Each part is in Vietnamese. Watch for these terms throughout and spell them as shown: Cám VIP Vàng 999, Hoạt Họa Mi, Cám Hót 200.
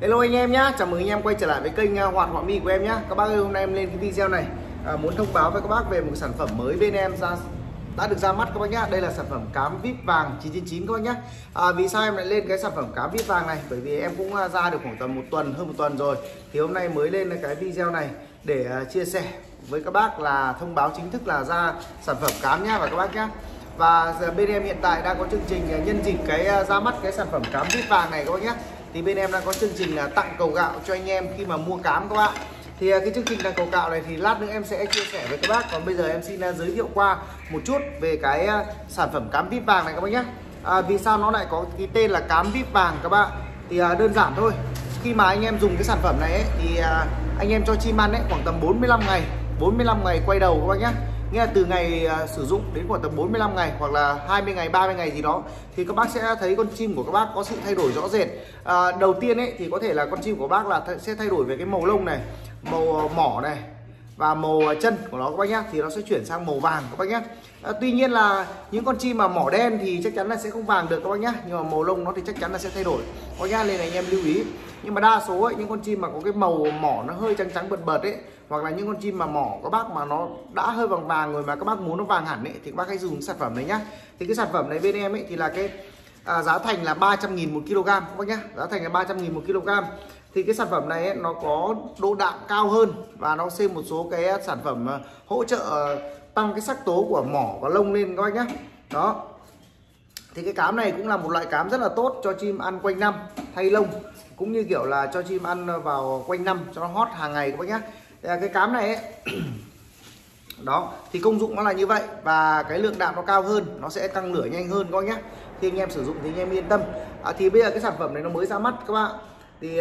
Hello anh em nhá, chào mừng anh em quay trở lại với kênh Hoạt Họa Mi của em nhá. Các bác ơi, hôm nay em lên cái video này muốn thông báo với các bác về một sản phẩm mới bên em đã được ra mắt các bác nhá. Đây là sản phẩm Cám VIP Vàng 999 các bác nhá. Vì sao em lại lên cái sản phẩm Cám VIP Vàng này? Bởi vì em cũng ra được khoảng tầm hơn một tuần rồi. Thì hôm nay mới lên cái video này để chia sẻ với các bác là thông báo chính thức là ra sản phẩm Cám nhá và các bác nhá. Và bên em hiện tại đang có chương trình nhân dịp cái ra mắt cái sản phẩm Cám VIP Vàng này các bác nhá. Thì bên em đang có chương trình là tặng cầu gạo cho anh em khi mà mua cám các bạn. Thì cái chương trình tặng cầu gạo này thì lát nữa em sẽ chia sẻ với các bác. Còn bây giờ em xin giới thiệu qua một chút về cái sản phẩm Cám VIP Vàng này các bác nhé. Vì sao nó lại có cái tên là Cám VIP Vàng các bạn? Thì đơn giản thôi. Khi mà anh em dùng cái sản phẩm này ấy, thì anh em cho chim ăn ấy, khoảng tầm 45 ngày quay đầu các bác nhé. Nghĩa là từ ngày sử dụng đến khoảng tầm 45 ngày hoặc là 20 ngày 30 ngày gì đó thì các bác sẽ thấy con chim của các bác có sự thay đổi rõ rệt. Đầu tiên ấy thì có thể là con chim của bác là sẽ thay đổi về cái màu lông này, màu mỏ này và màu chân của nó các bác nhá, thì nó sẽ chuyển sang màu vàng các bác nhá. Tuy nhiên là những con chim mà mỏ đen thì chắc chắn là sẽ không vàng được các bác nhá, nhưng mà màu lông nó thì chắc chắn là sẽ thay đổi các bác nhá, nên là anh em lưu ý. Nhưng mà đa số ấy, những con chim mà có cái màu mỏ nó hơi trắng trắng bật bật ấy, hoặc là những con chim mà mỏ các bác mà nó đã hơi vàng vàng rồi mà các bác muốn nó vàng hẳn ấy, thì các bác hãy dùng sản phẩm này nhá. Thì cái sản phẩm này bên em ấy thì là cái giá thành là 300.000 một kg các bác nhá, giá thành là 300.000 một kg. Thì cái sản phẩm này ấy, nó có độ đạm cao hơn và nó xem một số cái sản phẩm hỗ trợ tăng cái sắc tố của mỏ và lông lên các bác nhá. Đó. Thì cái cám này cũng là một loại cám rất là tốt cho chim ăn quanh năm, thay lông cũng như kiểu là cho chim ăn vào quanh năm cho nó hót hàng ngày các bác nhá. Cái cám này ấy, đó thì công dụng nó là như vậy và cái lượng đạm nó cao hơn, nó sẽ tăng lửa nhanh hơn các bác nhá. Thì anh em sử dụng thì anh em yên tâm. Thì bây giờ cái sản phẩm này nó mới ra mắt các bạn. Thì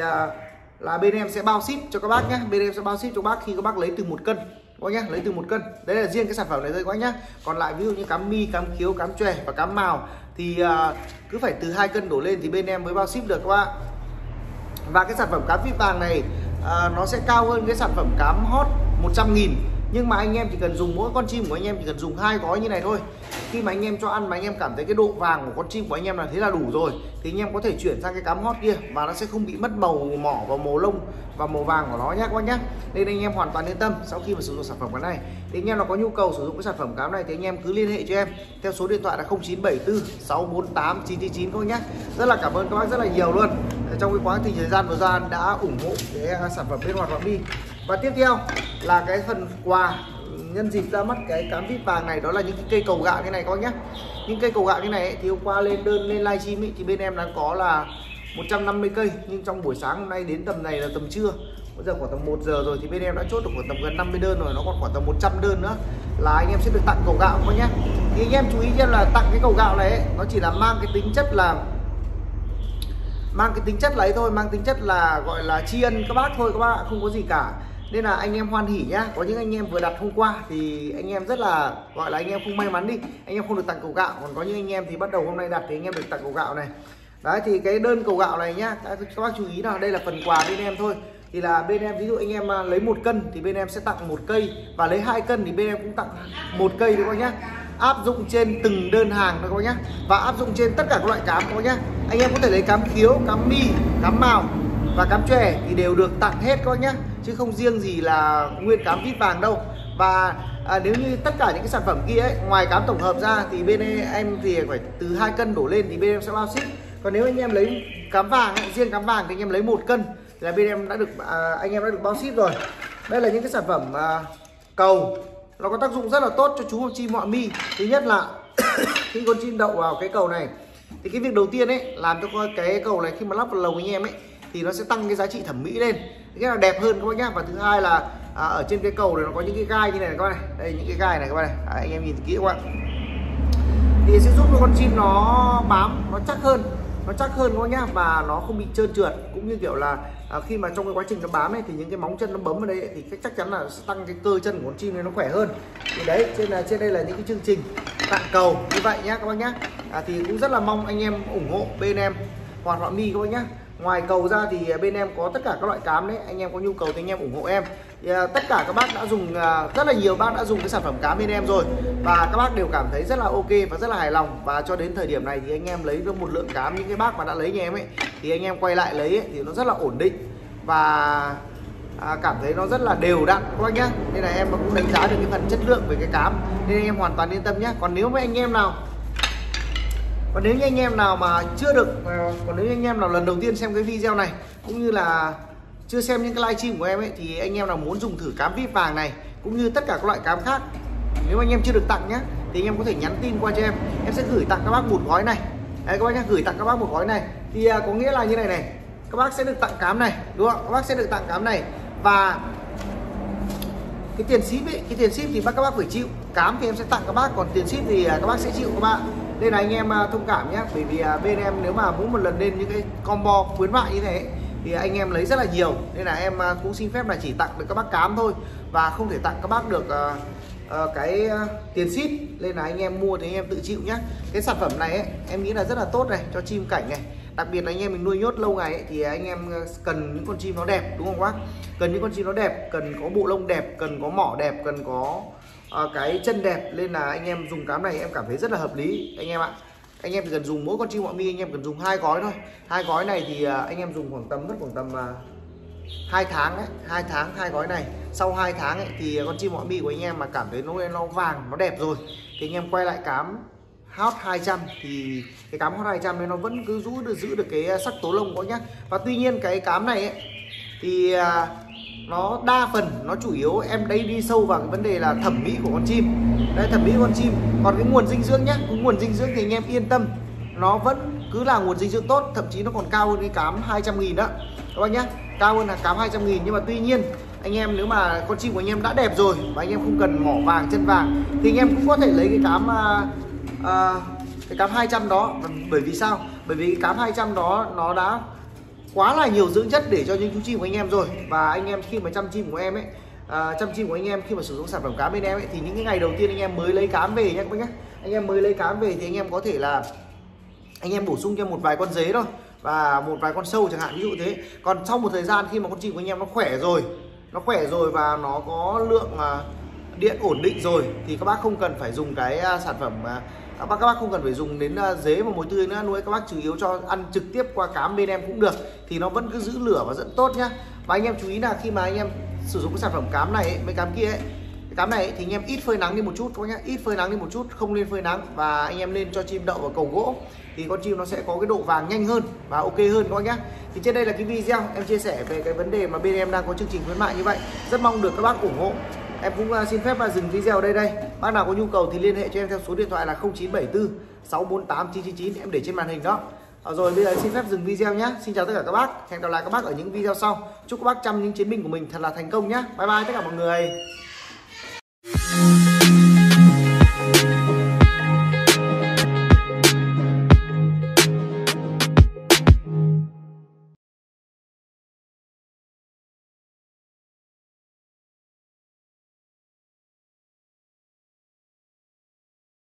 là bên em sẽ bao ship cho các bác nhé. Bên em sẽ bao ship cho bác khi các bác lấy từ 1 cân các bác nhé, lấy từ 1 cân. Đấy là riêng cái sản phẩm này thôi các bác nhé. Còn lại ví dụ như cám mi, cám khiếu, cám chòe và cám màu thì cứ phải từ 2 cân đổ lên thì bên em mới bao ship được các bạn. Và cái sản phẩm cám VIP Vàng này nó sẽ cao hơn cái sản phẩm cám Hót 100.000. Nhưng mà anh em chỉ cần dùng mỗi con chim của anh em chỉ cần dùng 2 gói như này thôi. Khi mà anh em cho ăn mà anh em cảm thấy cái độ vàng của con chim của anh em là thế là đủ rồi thì anh em có thể chuyển sang cái cám Hót kia và nó sẽ không bị mất màu mỏ và màu lông và màu vàng của nó nhé các bác nhé. Nên anh em hoàn toàn yên tâm sau khi mà sử dụng sản phẩm cái này. Thì anh em nào có nhu cầu sử dụng cái sản phẩm cám này thì anh em cứ liên hệ cho em theo số điện thoại là 0974 648 999 các bác nhé. Rất là cảm ơn các bác rất là nhiều luôn trong cái quá trình thời gian vừa qua đã ủng hộ cái sản phẩm bên Hoạt Họa Mi. Và tiếp theo là cái phần quà nhân dịp ra mắt cái cám VIP Vàng này, đó là những cái cây cầu gạo như này các bác nhé. Những cây cầu gạo như này ấy, thì hôm qua lên đơn lên livestream ấy thì bên em đang có là 150 cây, nhưng trong buổi sáng hôm nay đến tầm này là tầm trưa, bây giờ khoảng tầm 1 giờ rồi thì bên em đã chốt được khoảng tầm gần 50 đơn rồi, nó còn khoảng tầm 100 đơn nữa là anh em sẽ được tặng cầu gạo các bác nhé. Thì anh em chú ý xem là tặng cái cầu gạo này ấy, nó chỉ là mang cái tính chất là gọi là tri ân các bác thôi các bác ạ, không có gì cả. Nên là anh em hoan hỉ nhá. Có những anh em vừa đặt hôm qua thì anh em rất là gọi là anh em không may mắn đi, anh em không được tặng cầu gạo. Còn có những anh em thì bắt đầu hôm nay đặt thì anh em được tặng cầu gạo này. Đấy thì cái đơn cầu gạo này nhá, các bác chú ý là đây là phần quà bên em thôi. Thì là bên em ví dụ anh em lấy 1 cân thì bên em sẽ tặng 1 cây, và lấy 2 cân thì bên em cũng tặng 1 cây đúng không nhá. Áp dụng trên từng đơn hàng các bác nhá, và áp dụng trên tất cả các loại cám các bác nhá. Anh em có thể lấy cám khiếu, cám mi, cám màu và cám chòe thì đều được tặng hết các bác nhá, chứ không riêng gì là nguyên cám VIP Vàng đâu. Và nếu như tất cả những cái sản phẩm kia ấy, ngoài cám tổng hợp ra thì bên em thì phải từ 2 cân đổ lên thì bên em sẽ bao ship. Còn nếu anh em lấy cám vàng, riêng cám vàng thì anh em lấy 1 cân thì là bên em đã được anh em đã được bao ship rồi. Đây là những cái sản phẩm cầu, nó có tác dụng rất là tốt cho chú con chim họa mi. Thứ nhất là khi con chim đậu vào cái cầu này thì cái việc đầu tiên ấy làm cho cái cầu này khi mà lắp vào lồng anh em ấy thì nó sẽ tăng cái giá trị thẩm mỹ lên, cái là đẹp hơn các bác nhá. Và thứ hai là ở trên cái cầu này nó có những cái gai như này các bác này, đây những cái gai này các bác này, anh em nhìn kỹ các bạn, thì sẽ giúp cho con chim nó bám nó chắc hơn các bác nhá, và nó không bị trơn trượt, cũng như kiểu là khi mà trong cái quá trình nó bám ấy thì những cái móng chân nó bấm vào đây ấy, thì chắc chắn là sẽ tăng cái cơ chân của con chim này nó khỏe hơn. Thì đấy trên đây là những cái chương trình tặng cầu như vậy nhá các bác nhá. Thì cũng rất là mong anh em ủng hộ bên em Hoạt Họa Mi các bác nhá. Ngoài cầu ra thì bên em có tất cả các loại cám đấy, anh em có nhu cầu thì anh em ủng hộ em. Thì, tất cả các bác đã dùng, rất là nhiều bác đã dùng cái sản phẩm cám bên em rồi và các bác đều cảm thấy rất là ok và rất là hài lòng. Và cho đến thời điểm này thì anh em lấy được một lượng cám, những cái bác mà đã lấy nhà em ấy thì anh em quay lại lấy ấy, thì nó rất là ổn định và cảm thấy nó rất là đều đặn các bác nhá. Nên là em cũng đánh giá được cái phần chất lượng về cái cám nên anh em hoàn toàn yên tâm nhé. Còn nếu như anh em nào mà chưa được, còn nếu như anh em nào lần đầu tiên xem cái video này cũng như là chưa xem những cái livestream của em ấy thì anh em nào muốn dùng thử cám VIP vàng này cũng như tất cả các loại cám khác, nếu anh em chưa được tặng nhá thì anh em có thể nhắn tin qua cho em sẽ gửi tặng các bác một gói này. Đấy, các bác nhá, gửi tặng các bác một gói này thì có nghĩa là như này này, các bác sẽ được tặng cám này đúng không? Các bác sẽ được tặng cám này và cái tiền ship ấy, cái tiền ship thì các bác phải chịu. Cám thì em sẽ tặng các bác, còn tiền ship thì các bác sẽ chịu các bạn. Nên là anh em thông cảm nhé, bởi vì bên em nếu mà mỗi một lần lên những cái combo khuyến mại như thế thì anh em lấy rất là nhiều. Nên là em cũng xin phép là chỉ tặng được các bác cám thôi và không thể tặng các bác được cái tiền ship. Nên là anh em mua thì anh em tự chịu nhé. Cái sản phẩm này ấy, em nghĩ là rất là tốt này, cho chim cảnh này. Đặc biệt là anh em mình nuôi nhốt lâu ngày ấy, thì anh em cần những con chim nó đẹp đúng không bác? Cần những con chim nó đẹp, cần có bộ lông đẹp, cần có mỏ đẹp, cần có cái chân đẹp. Nên là anh em dùng cám này em cảm thấy rất là hợp lý anh em ạ. Anh em chỉ cần dùng mỗi con chim họa mi, anh em cần dùng 2 gói thôi. 2 gói này thì anh em dùng khoảng tầm, mất khoảng tầm 2 tháng đấy, 2 tháng 2 gói này. Sau 2 tháng ấy, thì con chim họa mi của anh em mà cảm thấy nó vàng, nó đẹp rồi thì anh em quay lại cám Hót 200 thì cái cám Hót 200 này nó vẫn cứ giữ được cái sắc tố lông của nhá. Và tuy nhiên cái cám này ấy, thì nó đa phần nó chủ yếu em đây đi sâu vào cái vấn đề là thẩm mỹ của con chim. Đây, thẩm mỹ của con chim. Còn cái nguồn dinh dưỡng nhá, cái nguồn dinh dưỡng thì anh em yên tâm, nó vẫn cứ là nguồn dinh dưỡng tốt, thậm chí nó còn cao hơn cái cám 200.000 đó các bác nhá, cao hơn là cám 200.000. Nhưng mà tuy nhiên anh em nếu mà con chim của anh em đã đẹp rồi và anh em không cần mỏ vàng, chân vàng thì anh em cũng có thể lấy cái cám cái cám 200 đó. Bởi vì sao? Bởi vì cái cám 200 đó nó đã quá là nhiều dưỡng chất để cho những chú chim của anh em rồi. Và anh em khi mà chăm chim của em ấy, chăm chim của anh em khi mà sử dụng sản phẩm cám bên em ấy thì những cái ngày đầu tiên anh em mới lấy cám về nhé các bác nhé, anh em mới lấy cám về thì anh em có thể là anh em bổ sung cho một vài con dế thôi và một vài con sâu chẳng hạn, ví dụ thế. Còn sau một thời gian khi mà con chim của anh em nó khỏe rồi và nó có lượng điện ổn định rồi thì các bác không cần phải dùng cái sản phẩm, các bác không cần phải dùng đến dế và mồi tươi nữa, nuôi các bác chủ yếu cho ăn trực tiếp qua cám bên em cũng được thì nó vẫn cứ giữ lửa và rất tốt nhá. Và anh em chú ý là khi mà anh em sử dụng cái sản phẩm cám này ấy, mấy cám kia ấy, cái cám này ấy, thì anh em ít phơi nắng đi một chút các bác nhá, ít phơi nắng đi một chút, không nên phơi nắng và anh em nên cho chim đậu vào cầu gỗ thì con chim nó sẽ có cái độ vàng nhanh hơn và ok hơn các bác nhá. Thì trên đây là cái video em chia sẻ về cái vấn đề mà bên em đang có chương trình khuyến mại như vậy, rất mong được các bác ủng hộ. Em cũng xin phép dừng video ở đây. Bác nào có nhu cầu thì liên hệ cho em theo số điện thoại là 0974 648 999 em để trên màn hình đó. Rồi bây giờ em xin phép dừng video nhé. Xin chào tất cả các bác. Hẹn gặp lại các bác ở những video sau. Chúc các bác chăm những chiến binh của mình thật là thành công nhé. Bye bye tất cả mọi người.